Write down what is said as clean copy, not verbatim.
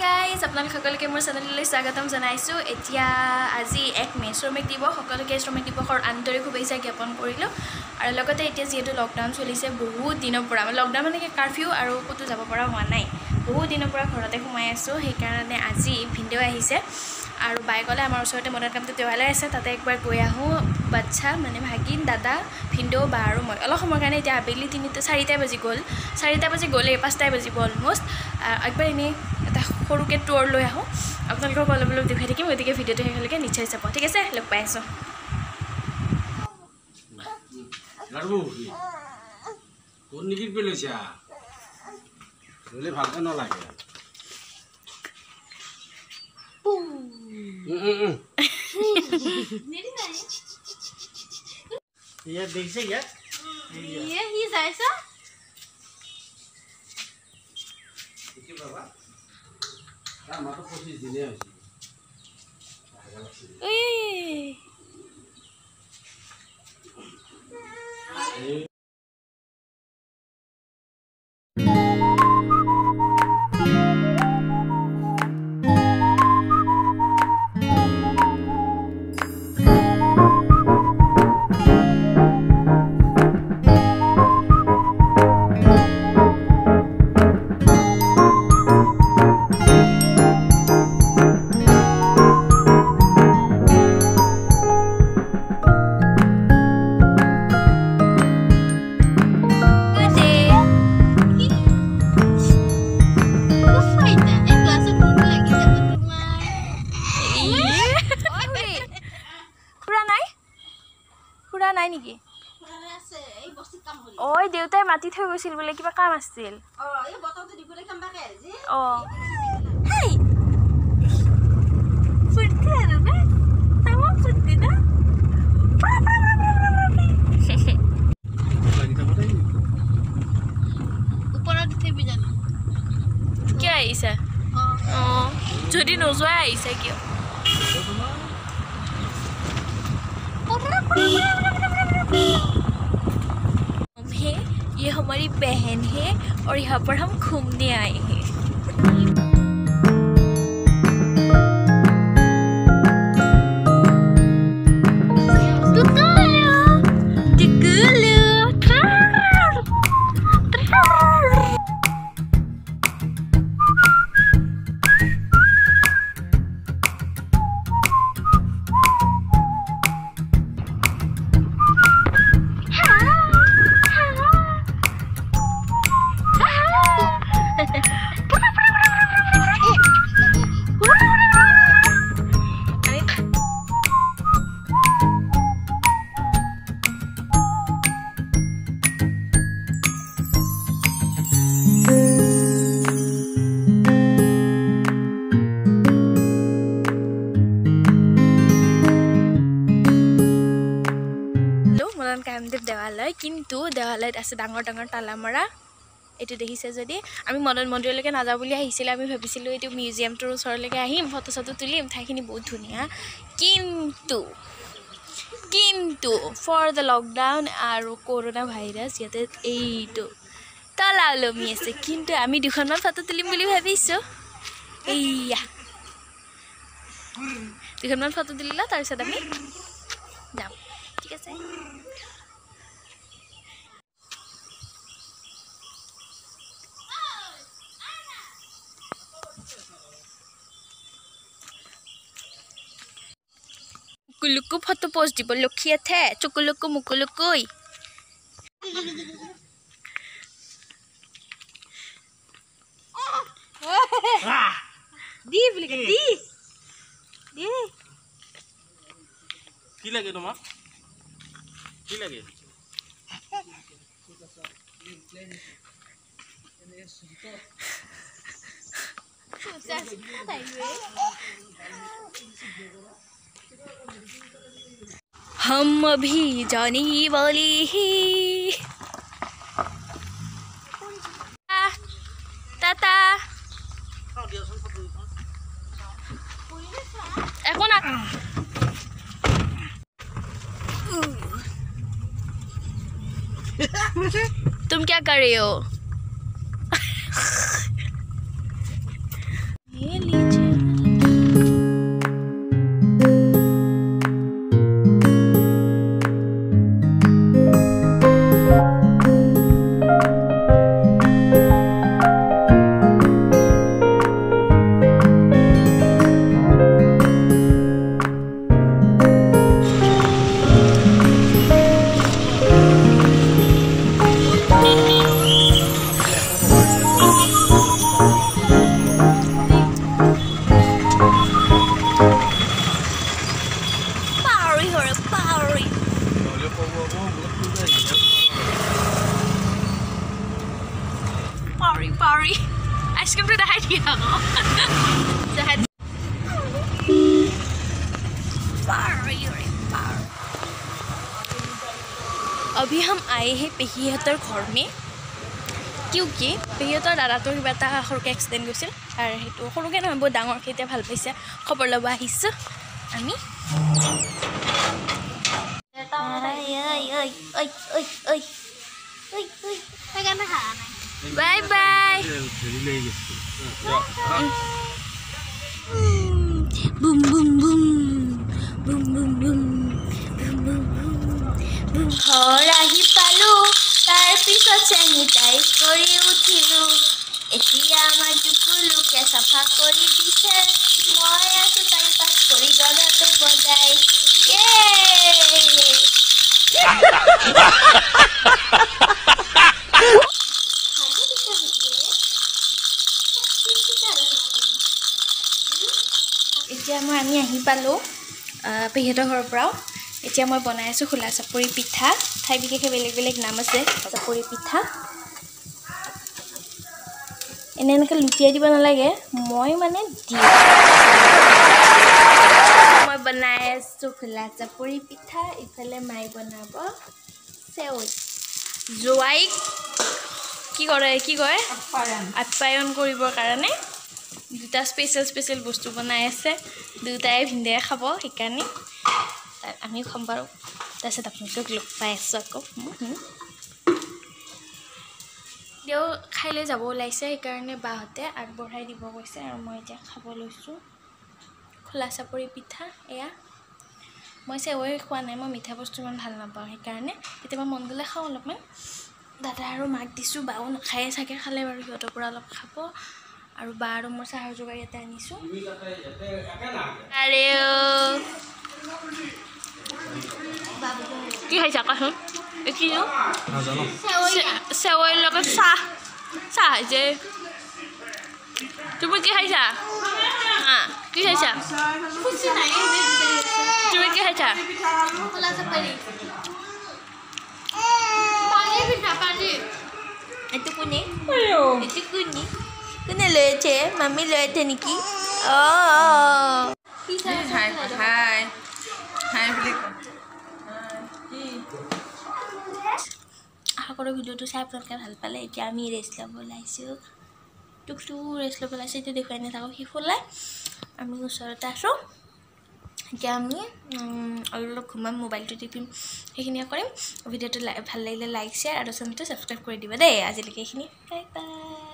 guys, apnalok hokolke mor channelলৈ স্বাগতম জানাইছো। এতিয়া আজি 1 মে শ্রমিক দিবস, সকলোকে শ্রমিক দিবসৰ আন্তৰিক শুভেচ্ছা জ্ঞাপন কৰিলো। আৰু লগতে এতিয়া যেটো লকডাউন চলিছে বহুত দিনৰ পৰা, লকডাউন মানে কাৰফিউ আৰু কতো যাব পৰা হোৱা নাই, বহুত দিনৰ পৰা ঘৰতে ঘুমাই আছো। সেই কাৰণে আজি ভিডিও আহিছে আৰু বাইকলে আমাৰ ওচৰতে মনৰ কামটো তেৱালে আছে, তাতে একবাৰ গৈ আহো। বাচ্চা মানে ভাগিন দাদা ভিডিও বা আৰু মই অলপ সময় কাৰণে এতিয়া আবেলি 3-4 বাজি গ'ল, 4 বাজি গ'লে 5 বাজি গ'ল অলমোস্ট। একবাৰ ইনে এটা সৰুকে টুৰ লৈ আহো, আপোনালোকক অলপ দেখাই থাকিম। গতিকে ভিডিওটো শেষলৈকে নিশ্চয় চাব, ঠিক আছে? লগ পাই আছো। ये देखिए क्या ये ही जैसा देखिए बाबा हां मां तो कोशिश दिने है ए ওই দেউতাই মাতি থৈ গৈছিল বলে কিবা কাম আছিল। কিয় আহিছা? যদি নোযোৱা আহিছা কিয়? ये हमारी बहन है और यहाँ पर हम घूमने आए हैं। কিন্তু দেৱালয়ত আছে ডাঙৰ ডাঙৰ তালা মৰা, এইটো দেখিছে যদি। আমি মদন মন্দিৰলৈকে নাযাওঁ বুলি আহিছিলোঁ, আমি ভাবিছিলোঁ এইটো মিউজিয়ামটোৰ ওচৰলৈকে আহিম, ফটো চটো তুলিম, ঠাইখিনি বহুত ধুনীয়া। কিন্তু ফৰ দ্য লকডাউন আৰু কৰোনা ভাইৰাছ ইয়াতে এইটো তালা ওলমি আছে, কিন্তু আমি দুখনমান ফটো তুলিম বুলি ভাবিছোঁ। এইয়া দুখনমান ফটো তুলিলা, তাৰপিছত আমি যাম, ঠিক আছে? কুলুকু ফটো পোস্ট দিব লক্ষিয়া থে চকুলুকু মুকুলুকুই দি বলি দি দি কি লাগে তোমাক? কি লাগে? हम अभी जाने वाली ही टाटा এখন तुम क्या कर रहे हो? Come on. Power, you're in power. अभी हम आए हैं पेहियातर घर में क्योंकि पेहियातर दादा तो बेटा हरके एक्सीडेंट গৈছিল আর হেতু হরকে না বহুত ডাঙৰ খেতে ভাল পাইছে খবৰ লব আহিছ আমি बाय बाय बुम बुम बुम बुम बुम बुम बुम घर आही पालो तार पिছত सैनिटाइज करी उठिलो एतिया आमार टुकुलु के सफा करी दिसे মই আছে তাই পাস করি গলাতে বজাই আমি আহি পালো পেহেতৰ ঘৰৰ পৰা এতিয়া মই বনাই আছো খোলা চাপৰি পিঠা ঠাই বিশেষে বেলেগ বেলেগ নাম আছে চাপৰি পিঠা এনেনকে লুটিয়াই দিব নালাগে মই মানে দি মই বনাই আছো খোলা চাপৰি পিঠা ইফালে মাই বনাব সেউ জোয়াই কি কৰে আপ্যায়ন কৰিবৰ কাৰণে দুটা স্পেশাল বস্তু বনাই আছে দুটাই ভিন্দে খাব হিকানি আমি খাম বাৰু তাছত আপোনালোকক লগ পাই আছো আকৌ দেও খাইলে যাব ওলাইছে হিকাৰণে বাহতে আগবঢ়াই দিব কৈছে আৰু মই এটা খাব লৈছো খোলা চাপৰি পিঠা এয়া মই সেৱাই খোৱা নাই মই মিঠা বস্তু মান ভাল নাপাওঁ হিকাৰণে কেতিয়াবা মন গলে খাওঁ অলপমান দাদা আৰু মাক দিছো বাও খাই থাকে খালে বাৰু যতৰ পৰা অলপ খাব আৰু বাৰ মোৰ সাহৰ জোগাইতে আনিছো আৰে কি খাইছা কা হন কিনো না জানো সেৱাই লগত সাহ যে তুমি কি খাইছা হ্যাঁ কি খাইছা খুশি নাই তুমি কি খাইছা কলা চাপৰি পানি এটুকুনি কোনে লয়েছে মাম্মি লয়েছে নাকি ও কি চাই হাই বলে কি আগৰ ভিডিওটো চাই আপোনালোকে ভাল পালে এতিয়া আমি ৰেষ্ট ল'ব লাইছো টুকটু ৰেষ্ট ল'ব লাইছে এতিয়া দেখুৱাই না থাকো কি ফুলা আমি ওচৰতে আছো এতিয়া আমি অলপ ঘুমাম মোবাইলটো টিপিম সেইখিনি কৰিম ভিডিওটো ভাল লাগিলে লাইক শ্বেয়াৰ আৰু চেনেলটো ছাবস্ক্ৰাইব কৰি দিবা দেই আজিলৈকে এইখিনি বাই বাই